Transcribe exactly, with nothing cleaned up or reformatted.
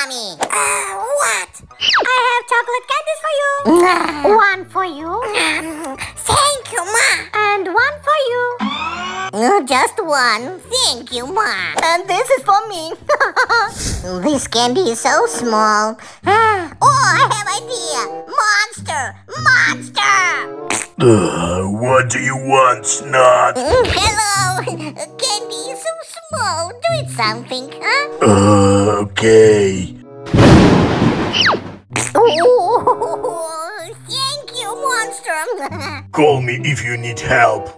Mommy. Uh, what? I have chocolate candies for you. One for you. Thank you, Ma. And one for you. No, just one. Thank you, Ma. And this is for me. This candy is so small. Oh, I have idea. Monster! Monster! Uh, what do you want, Snot? Hello! Candy is so small. Do it something, huh? Uh, okay. Oh, thank you, monster. Call me if you need help.